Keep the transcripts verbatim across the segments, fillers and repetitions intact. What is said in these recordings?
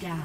down.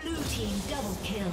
Blue team double kill.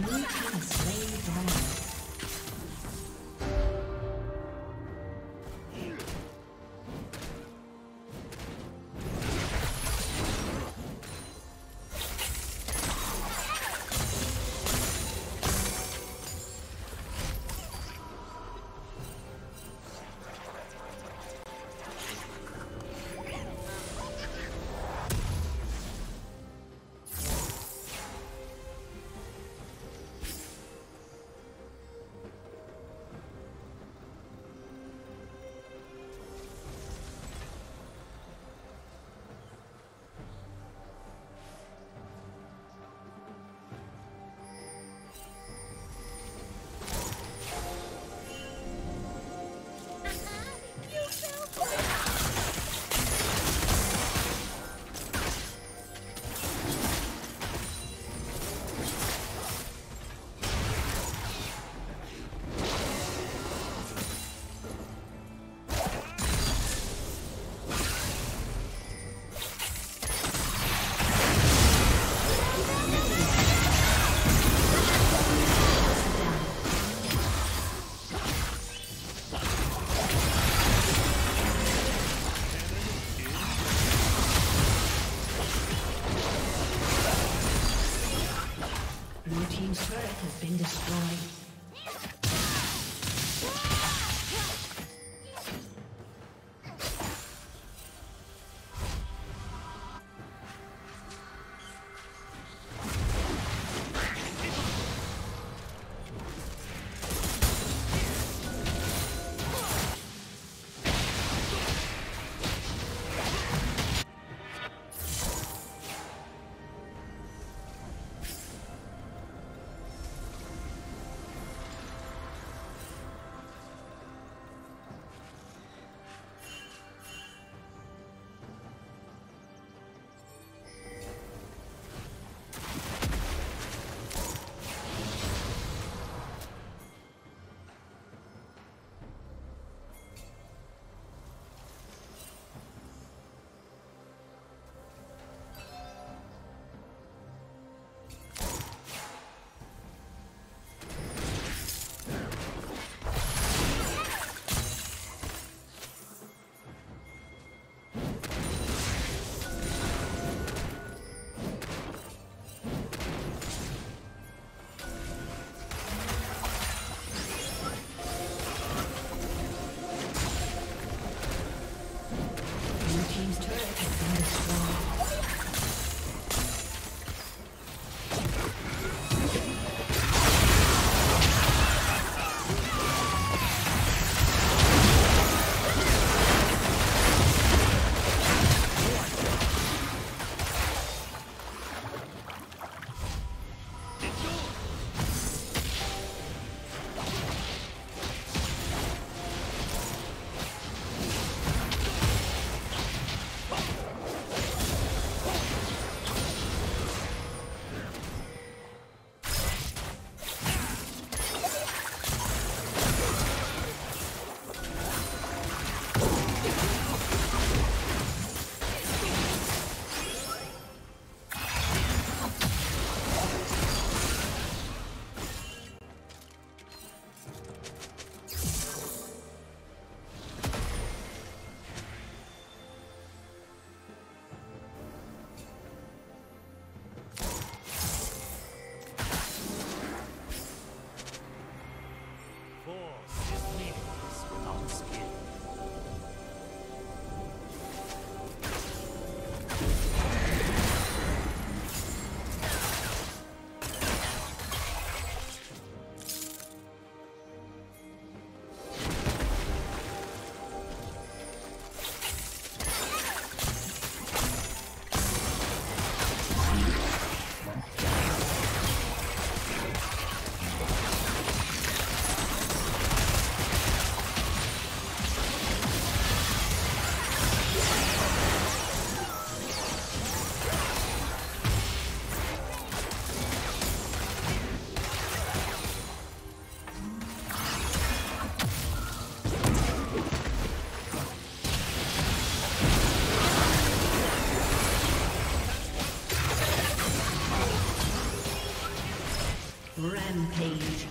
Blue team slain the dragon. been destroyed. Rampage.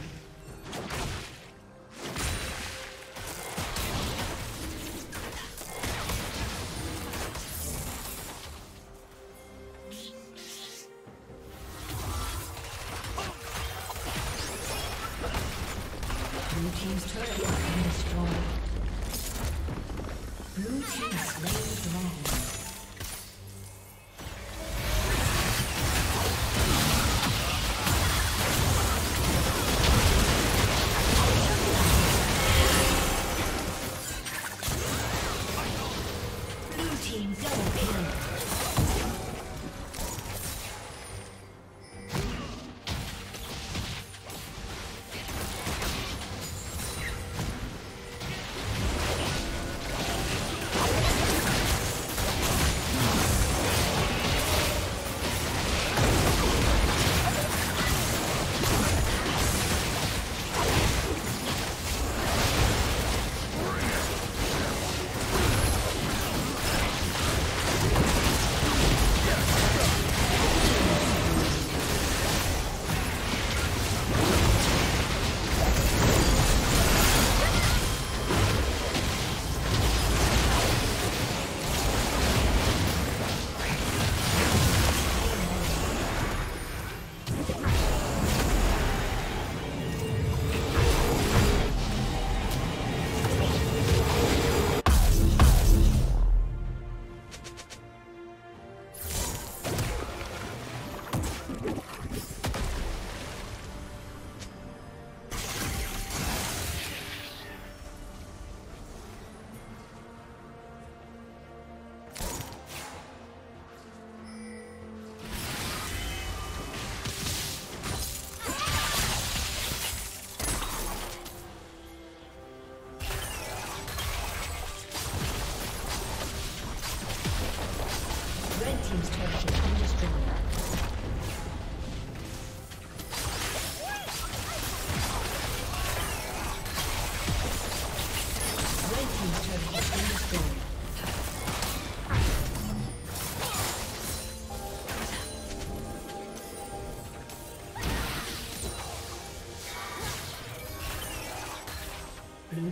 Blue team's turret has been destroyed. Blue team slain the dragon. Blue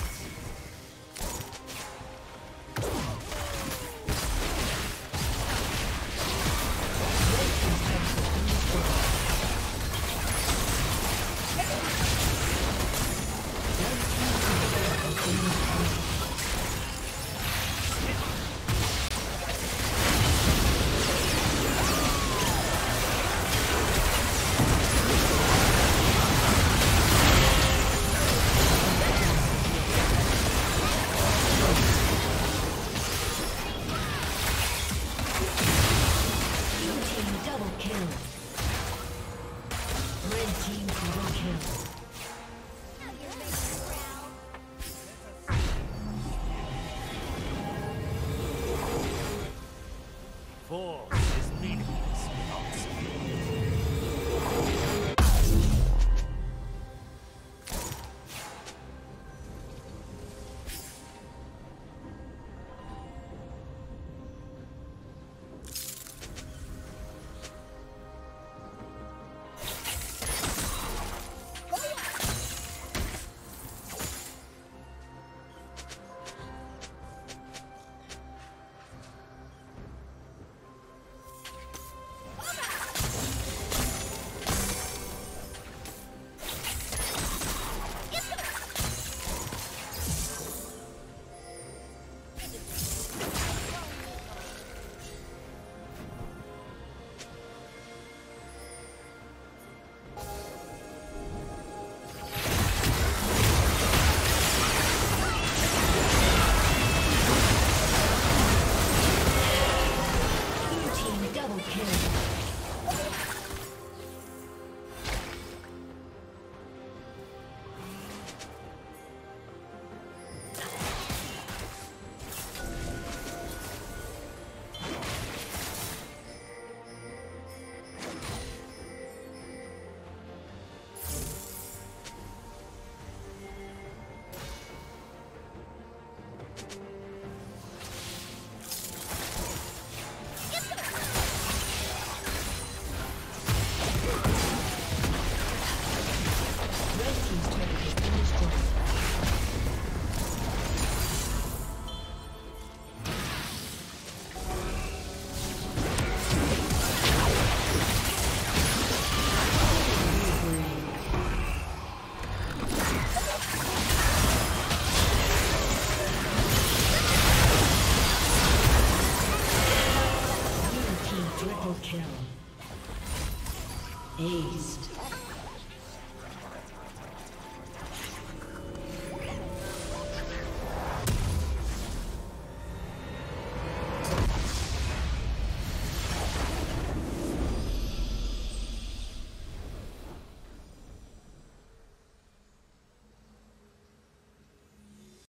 Double kill. Red team double kill.